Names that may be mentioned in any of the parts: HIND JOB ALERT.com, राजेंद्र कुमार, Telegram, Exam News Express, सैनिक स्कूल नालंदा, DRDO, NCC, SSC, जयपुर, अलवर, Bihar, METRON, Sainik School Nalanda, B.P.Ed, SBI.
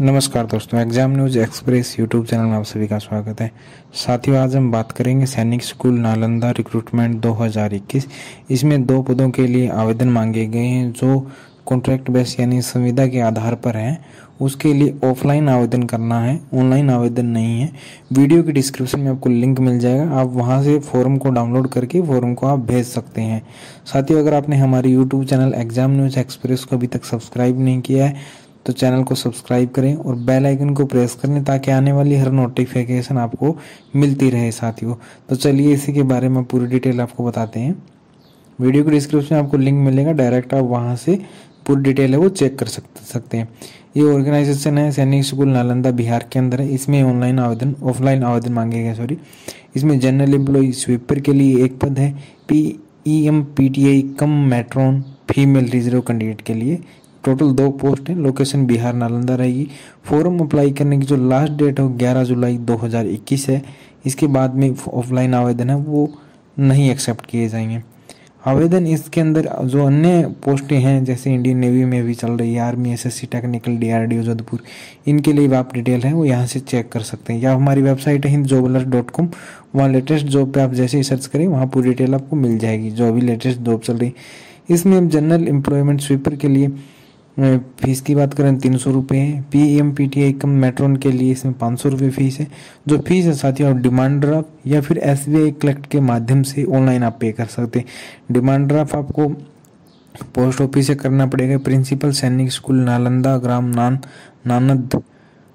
नमस्कार दोस्तों, exam news express YouTube channel में आप सभी का स्वागत है। साथियों, आज हम बात करेंगे सैनिक स्कूल नालंदा रिक्रूटमेंट 2021। इसमें 2 पदों के लिए आवेदन मांगे गए हैं जो कॉन्ट्रैक्ट बेस यानी संविदा के आधार पर हैं। उसके लिए ऑफलाइन आवेदन करना है, ऑनलाइन आवेदन नहीं है। वीडियो की डिस्क्रिप्शन में आपको लिंक मिल जाएगा, आप वहां से फॉर्म को डाउनलोड करके फॉर्म को आप भेज सकते हैं। साथियों, अगर आपने हमारे YouTube channel exam news express को अभी तक सब्सक्राइब नहीं किया है तो चैनल को सब्सक्राइब करें और बेल आइकन को प्रेस करें ताकि आने वाली हर नोटिफिकेशन आपको मिलती रहे। साथियों, तो चलिए इसी के बारे में पूरी डिटेल आपको बताते हैं। वीडियो के डिस्क्रिप्शन में आपको लिंक मिलेगा, डायरेक्ट आप वहां से पूरी डिटेल है वो चेक कर सकते हैं। ये ऑर्गेनाइजेशन है सैनिक स्कूल नालंदा, बिहार के अंदर है। इसमें ऑफलाइन आवेदन मांगे गए। इसमें जनरल एम्प्लॉय स्वीपर के लिए एक पद है। PEMPTI cum matron female reserve candidate के लिए टोटल 2 पोस्ट हैं। लोकेशन बिहार नालंदा रहेगी। फॉर्म अप्लाई करने की जो लास्ट डेट हो 11 जुलाई 2021 है। इसके बाद में ऑफलाइन आवेदन है वो नहीं एक्सेप्ट किए जाएंगे आवेदन। इसके अंदर जो अन्य पोस्टें हैं जैसे इंडियन नेवी में भी चल रही है, army, SSC, technical, DRDO Jodhpur, इनके लिए आप डिटेल है वो यहाँ से चेक कर सकते हैं। या हमारी वेबसाइट है HIND JOB ALERT.com, वहाँ लेटेस्ट जॉब पे आप जैसे ही सर्च करें वहाँ पूरी डिटेल आपको मिल जाएगी जो भी लेटेस्ट जॉब चल रही है। इसमें जनरल एम्प्लॉयमेंट स्वीपर के लिए फीस की बात करें 300 रुपये है। PEMPTI कम मेट्रोन के लिए इसमें 500 रुपये फीस है। जो फीस है साथियों आप डिमांड ड्राफ्ट या फिर SBI कलेक्ट के माध्यम से ऑनलाइन आप पे कर सकते हैं। डिमांड ड्राफ्ट आपको पोस्ट ऑफिस से करना पड़ेगा। प्रिंसिपल सैनिक स्कूल नालंदा, ग्राम नानद,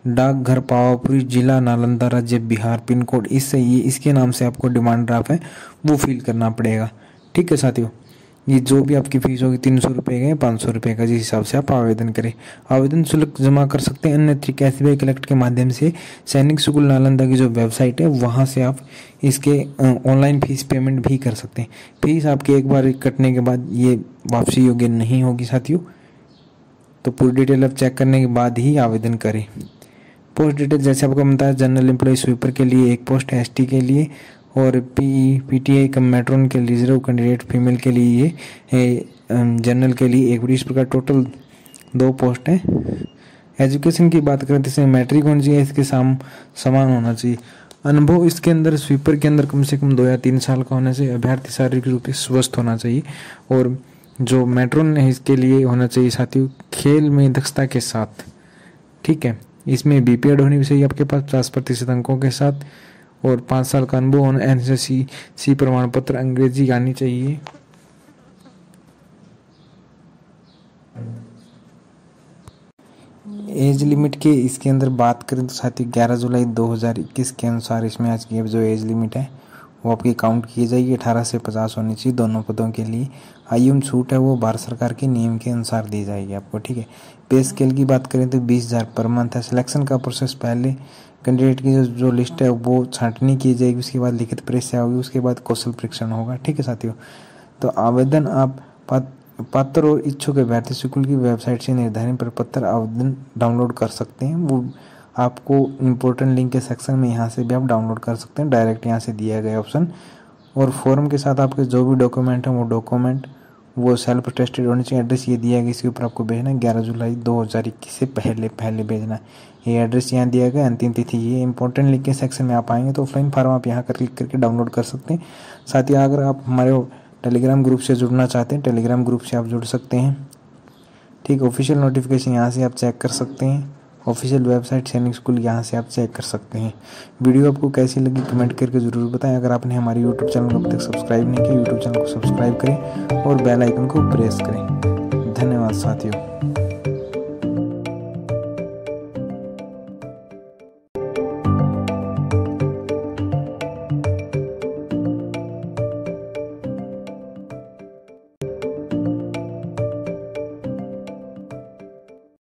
डाकघर पावापुरी, जिला नालंदा, राज्य बिहार, पिन कोड इससे ये इसके नाम से आपको डिमांड ड्राफ्ट है वो फिल करना पड़ेगा। ठीक है साथियों, ये जो भी आपकी फीस होगी 300 रुपये का 500 रुपये का, जिस हिसाब से आप आवेदन करें। आवेदन शुल्क जमा कर सकते हैं। अन्य तरीके SBI कलेक्ट के माध्यम से सैनिक स्कूल नालंदा की जो वेबसाइट है वहाँ से आप इसके ऑनलाइन फीस पेमेंट भी कर सकते हैं। फीस आपकी एक बार कटने के बाद ये वापसी योग्य नहीं होगी साथियों, तो पूरी डिटेल आप चेक करने के बाद ही आवेदन करें। पोस्ट डिटेल जैसे आपको बताया, जनरल एम्प्लॉय स्वीपर के लिए एक पोस्ट है, ST के लिए, और PEMPTI कम मेट्रोन के रिजर्व कैंडिडेट फीमेल के लिए ये जनरल के लिए एक, इस प्रकार टोटल 2 पोस्ट हैं। एजुकेशन की बात करें तो इसमें मैट्रिक होनी चाहिए, इसके समान होना चाहिए। अनुभव इसके अंदर स्वीपर के अंदर कम से कम 2 या 3 साल का होना चाहिए। अभ्यर्थी शारीरिक रूप से स्वस्थ होना चाहिए और जो मेट्रोन है इसके लिए होना चाहिए साथियों खेल में दक्षता के साथ। ठीक है, इसमें B.P.Ed होनी चाहिए आपके पास 50% अंकों के साथ और 5 साल का अनुभव होना, NCC प्रमाण पत्र, अंग्रेजी आनी चाहिए। एज लिमिट के इसके अंदर बात करें तो साथियों 11 जुलाई 2021 के अनुसार इसमें आज की जो एज लिमिट है वो आपकी काउंट की जाएगी। 18 से 50 होनी चाहिए दोनों पदों के लिए। आयुम छूट है वो भारत सरकार के नियम के अनुसार दी जाएगी आपको। ठीक है, पे स्केल की बात करें तो 20,000 पर मंथ है। सिलेक्शन का प्रोसेस पहले कैंडिडेट की जो लिस्ट है वो छांटनी की जाएगी, उसके बाद लिखित परीक्षा होगी, उसके बाद कौशल परीक्षण होगा। ठीक है साथियों, तो आवेदन आप पात्र और इच्छुक अभ्यर्थी स्कूल की वेबसाइट से निर्धारित प्रपत्र आवेदन डाउनलोड कर सकते हैं। वो आपको इम्पोर्टेंट लिंक के सेक्शन में यहाँ से भी आप डाउनलोड कर सकते हैं, डायरेक्ट यहाँ से दिया गया ऑप्शन। और फॉर्म के साथ आपके जो भी डॉक्यूमेंट हैं वो सेल्फ टेस्टेड होने चाहिए। एड्रेस ये दिया गया, इसके ऊपर आपको भेजना है 11 जुलाई 2021 से पहले भेजना। ये एड्रेस यहाँ दिया गया, अंतिम तिथि ये। इम्पोर्टेंट लिंक के सेक्शन में आप आएंगे तो ऑफलाइन फॉर्म आप यहाँ क्लिक करके डाउनलोड कर सकते हैं। साथ ही अगर आप हमारे टेलीग्राम ग्रुप से जुड़ना चाहते हैं, टेलीग्राम ग्रुप से आप जुड़ सकते हैं। ठीक, ऑफिशियल नोटिफिकेशन यहाँ से आप चेक कर सकते हैं। ऑफिशियल वेबसाइट सैनिक स्कूल यहाँ से आप चेक कर सकते हैं। वीडियो आपको कैसी लगी कमेंट करके ज़रूर बताएं। अगर आपने हमारे यूट्यूब चैनल को अब तक सब्सक्राइब नहीं किया, यूट्यूब चैनल को सब्सक्राइब करें और बेल आइकन को प्रेस करें। धन्यवाद साथियों।